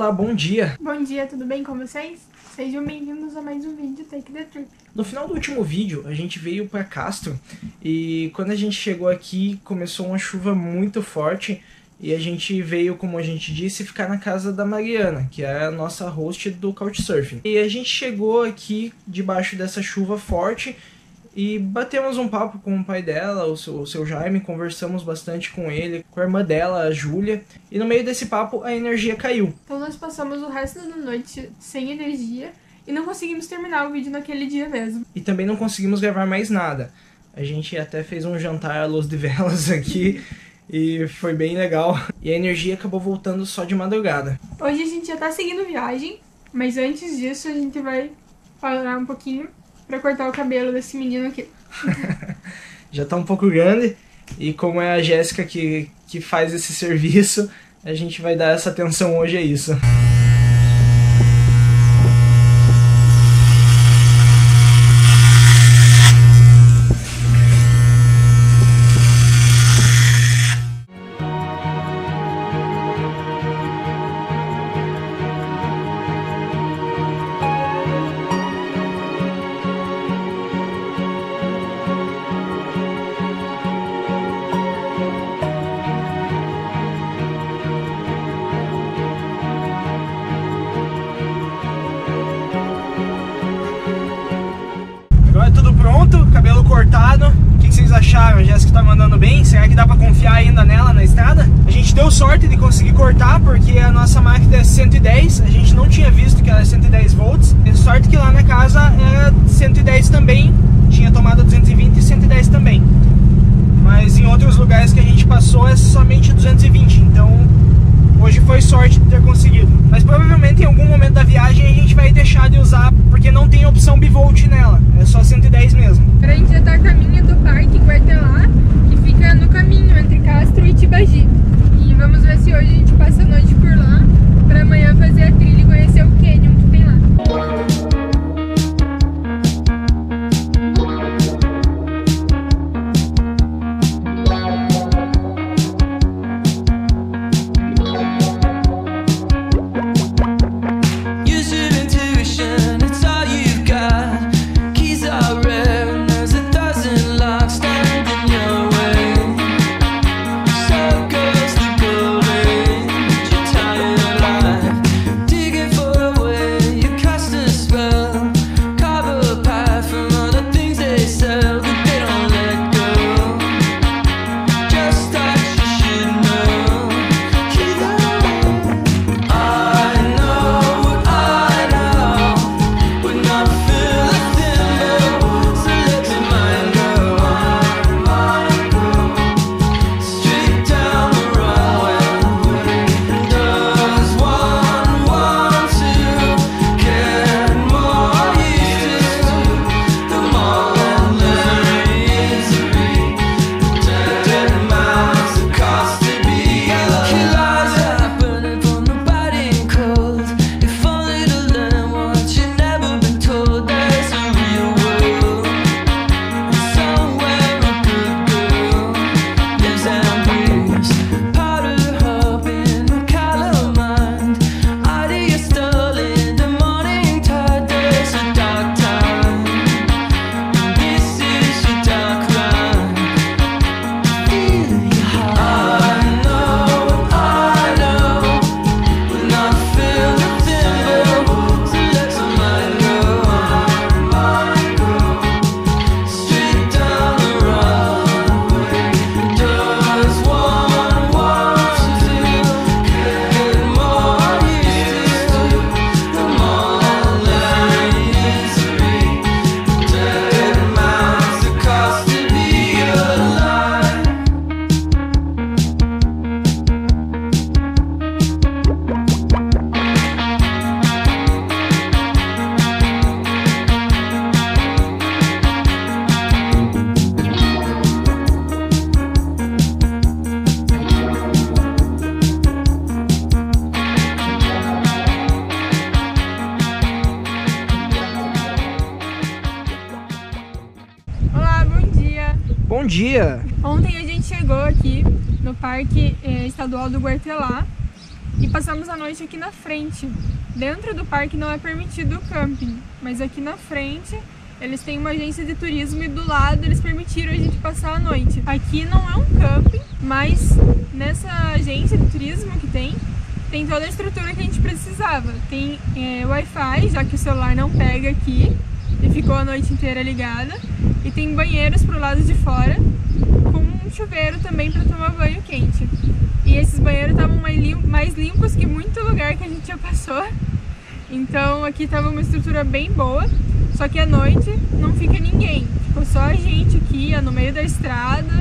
Olá, bom dia! Bom dia, tudo bem com vocês? Sejam bem-vindos a mais um vídeo Take The Trip. No final do último vídeo, a gente veio para Castro e quando a gente chegou aqui, começou uma chuva muito forte e a gente veio, como a gente disse, ficar na casa da Mariana, que é a nossa host do Couchsurfing. E a gente chegou aqui debaixo dessa chuva forte e batemos um papo com o pai dela, o seu Jaime, conversamos bastante com ele, com a irmã dela, a Júlia, e no meio desse papo a energia caiu. Então nós passamos o resto da noite sem energia e não conseguimos terminar o vídeo naquele dia mesmo. E também não conseguimos gravar mais nada. A gente até fez um jantar à luz de velas aqui e foi bem legal. E a energia acabou voltando só de madrugada. Hoje a gente já tá seguindo viagem, mas antes disso a gente vai falar um pouquinho pra cortar o cabelo desse menino aqui. Já tá um pouco grande, e como é a Jéssica que faz esse serviço, a gente vai dar essa atenção hoje a isso. A Jéssica tá mandando bem, será que dá pra confiar ainda nela na estrada? A gente deu sorte de conseguir cortar porque a nossa máquina é 110, a gente não tinha visto que ela é 110 volts, e sorte que lá na casa era 110 também, tinha tomada 220 e 110 também, mas em outros lugares que a gente passou é somente 220, então hoje foi sorte de ter conseguido, mas provavelmente em algum momento da viagem a gente vai deixar de usar porque não tem opção bivolt nela, é só 110 mesmo. Agora a gente já tá a caminho do Parque Guartelá, que fica no caminho entre Castro e Tibagi, e vamos ver se hoje a gente passa a noite por lá para amanhã fazer a trilha e conhecer o Canyon que tem lá. Ontem a gente chegou aqui no Parque Estadual do Guartelá E passamos a noite aqui na frente. Dentro do parque não é permitido o camping, mas aqui na frente eles têm uma agência de turismo e do lado eles permitiram a gente passar a noite. Aqui não é um camping, mas nessa agência de turismo que tem toda a estrutura que a gente precisava. Tem Wi-Fi, já que o celular não pega aqui e ficou a noite inteira ligada. E tem banheiros pro lado de fora, com um chuveiro também para tomar banho quente. E esses banheiros estavam mais limpos que muito lugar que a gente já passou. Então aqui estava uma estrutura bem boa, só que à noite não fica ninguém. Ficou só a gente aqui, no meio da estrada,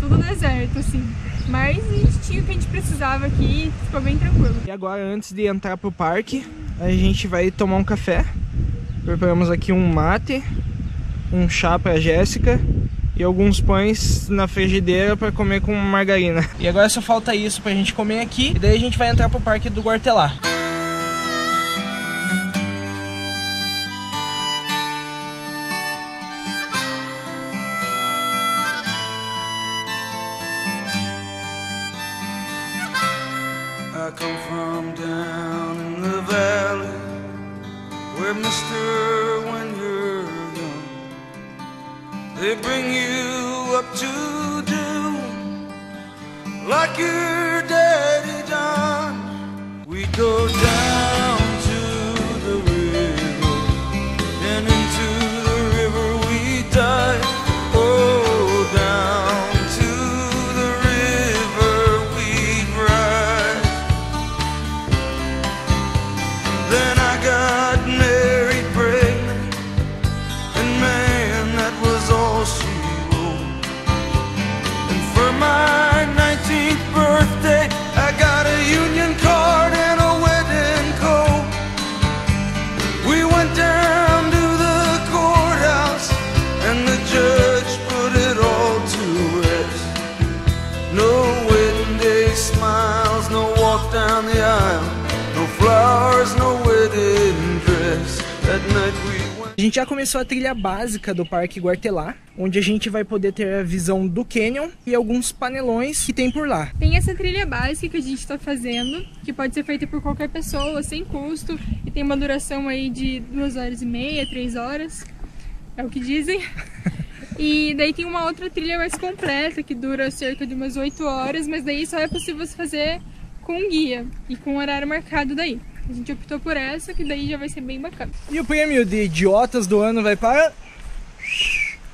tudo deserto assim. Mas a gente tinha o que a gente precisava aqui, ficou bem tranquilo. E agora, antes de entrar pro parque, a gente vai tomar um café. Preparamos aqui um mate, um chá pra Jéssica e alguns pães na frigideira para comer com margarina. E agora só falta isso pra gente comer aqui, e daí a gente vai entrar pro Parque do Guartelá. A gente já começou a trilha básica do Parque Guartelá, onde a gente vai poder ter a visão do Canyon e alguns panelões que tem por lá. Tem essa trilha básica que a gente está fazendo, que pode ser feita por qualquer pessoa, sem custo, e tem uma duração aí de 2h30, 3 horas, é o que dizem. E daí tem uma outra trilha mais completa, que dura cerca de umas 8 horas, mas daí só é possível se fazer com guia e com horário marcado daí. A gente optou por essa, que daí já vai ser bem bacana. E o prêmio de idiotas do ano vai para...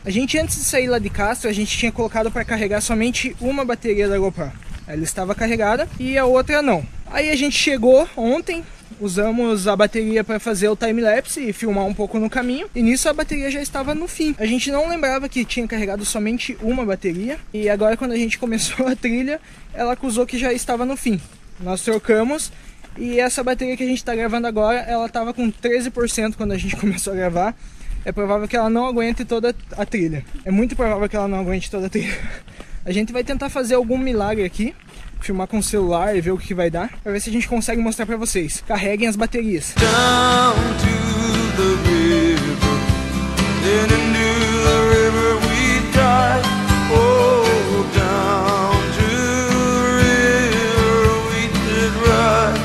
A gente, antes de sair lá de Castro, a gente tinha colocado para carregar somente uma bateria da GoPro. Ela estava carregada e a outra não. Aí a gente chegou ontem, usamos a bateria para fazer o time-lapse e filmar um pouco no caminho. E nisso a bateria já estava no fim. A gente não lembrava que tinha carregado somente uma bateria. E agora, quando a gente começou a trilha, ela acusou que já estava no fim. Nós trocamos. E essa bateria que a gente tá gravando agora, ela tava com 13% quando a gente começou a gravar. É provável que ela não aguente toda a trilha. É muito provável que ela não aguente toda a trilha. A gente vai tentar fazer algum milagre aqui, filmar com o celular e ver o que vai dar, pra ver se a gente consegue mostrar pra vocês. Carreguem as baterias. Down to the river, and into the river we dive. Oh, down to the river we did ride.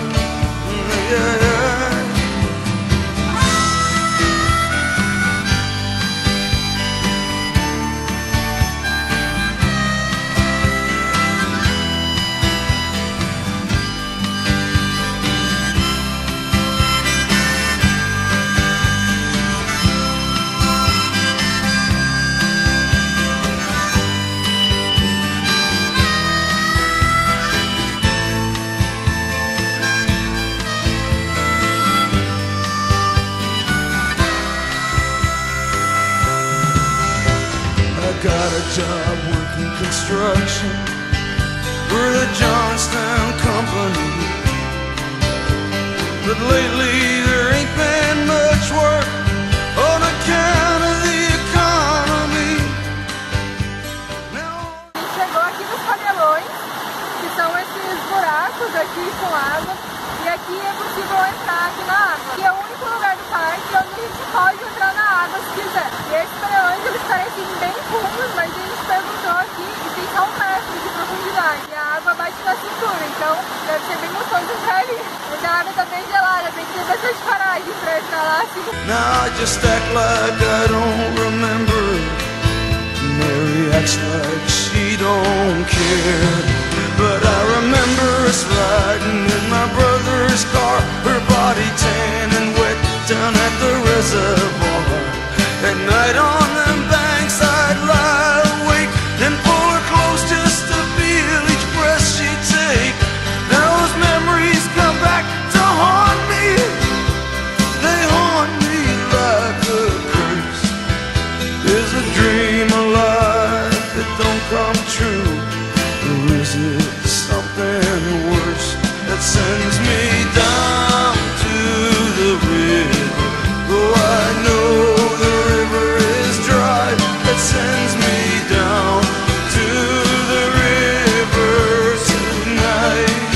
Então deve ser bem gostoso de tá bem gelada, tem que ter bastante coragem pra escalar assim. Now I just act like I don't remember. Mary acts like she don't care. But I remember us riding in my brother's car, her body tan and wet down at the reservoir. At night on the banks I'd lie awake and pull her close just to feel each breath she'd take. Those memories come back to haunt me. They haunt me like a curse. Is a dream a lie that don't come true? Or is it something worse that sends me down to the river? Oh, I know the river is dry. That sends me down to the river tonight.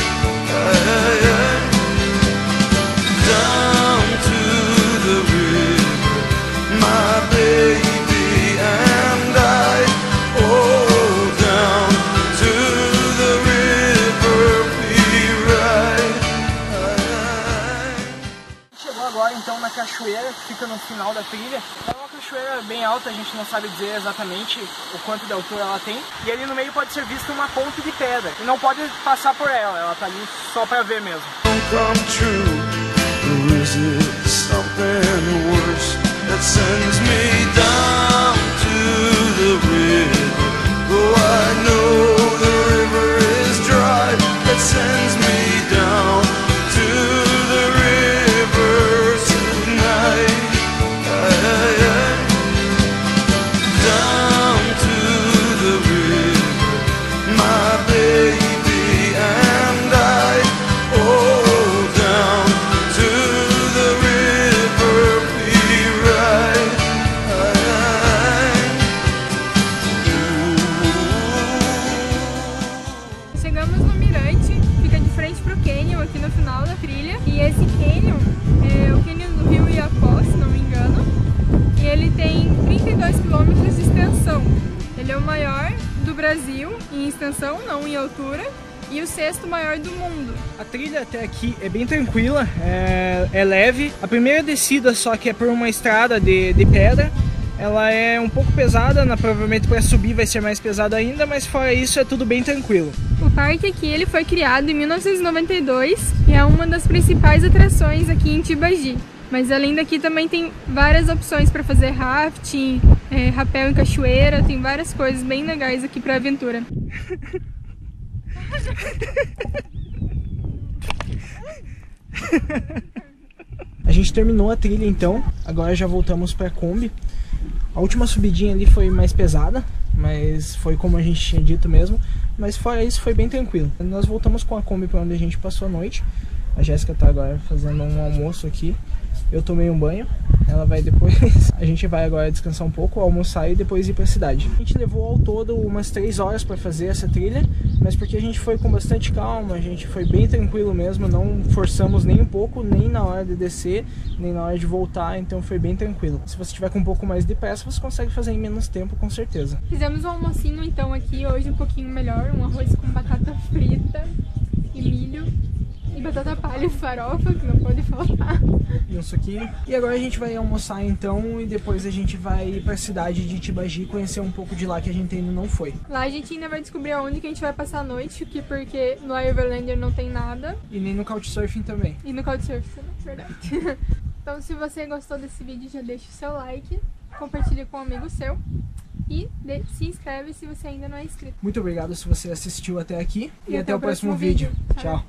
Down to the river, my baby and I. Oh, down to the river we ride. Chegou agora então na cachoeira que fica no final da trilha. É uma cachoeira bem alta, a gente não sabe dizer exatamente o quanto de altura ela tem. E ali no meio pode ser vista uma ponte de pedra. E não pode passar por ela, ela tá ali só pra ver mesmo. Don't come true. Or is it something worse that sends me down to the river? Oh, I know the river is dry. That sends me down to the river tonight. Down to the river, my baby and I. Oh, down to the river we ride. Chegamos no mirante, fica de frente pro canyon aqui no final da trilha. E esse canyon é o canyon do rio Iapó, se não me engano. E ele tem 32 quilômetros de extensão. Ele é o maior do Brasil em extensão, não em altura, e o sexto maior do mundo. A trilha até aqui é bem tranquila, é leve. A primeira descida só que é por uma estrada de pedra. Ela é um pouco pesada, provavelmente para subir vai ser mais pesada ainda, mas fora isso é tudo bem tranquilo. O parque aqui ele foi criado em 1992 e é uma das principais atrações aqui em Tibagi. Mas além daqui também tem várias opções para fazer rafting, rapel em cachoeira, tem várias coisas bem legais aqui para aventura. A gente terminou a trilha então, agora já voltamos para Kombi. A última subidinha ali foi mais pesada, mas foi como a gente tinha dito mesmo, mas fora isso foi bem tranquilo. Nós voltamos com a Kombi para onde a gente passou a noite. A Jéssica tá agora fazendo um almoço aqui. Eu tomei um banho, ela vai depois. A gente vai agora descansar um pouco, almoçar e depois ir pra cidade. A gente levou ao todo umas 3 horas pra fazer essa trilha, mas porque a gente foi com bastante calma, a gente foi bem tranquilo mesmo, não forçamos nem um pouco, nem na hora de descer, nem na hora de voltar, então foi bem tranquilo. Se você tiver com um pouco mais de pressa, você consegue fazer em menos tempo, com certeza. Fizemos um almocinho então aqui, hoje um pouquinho melhor, um arroz com batata frita e milho. E batata palha e farofa, que não pode faltar. E um suquinho. E agora a gente vai almoçar então e depois a gente vai ir pra cidade de Tibagi conhecer um pouco de lá que a gente ainda não foi. Lá a gente ainda vai descobrir aonde que a gente vai passar a noite, porque no Ioverlander não tem nada. E nem no Couchsurfing também. E no Couchsurfing, verdade. Então se você gostou desse vídeo, já deixa o seu like, compartilha com um amigo seu. E se inscreve se você ainda não é inscrito. Muito obrigado se você assistiu até aqui. E até o próximo vídeo. Tchau.